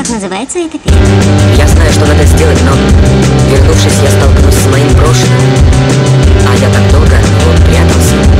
Так называется эта песня. Я знаю, что надо сделать, но, вернувшись, я столкнусь с моим прошлым. А я так долго от него прятался.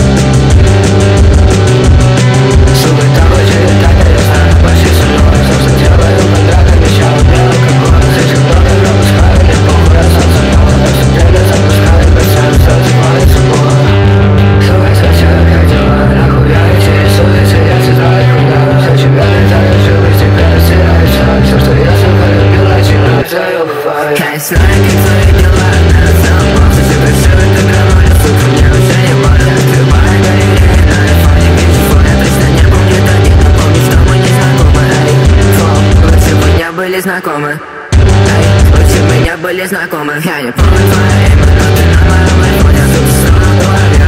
Знакомы. Лучше меня были знакомы. Я не помню твои минуты, но мои выходят из головы.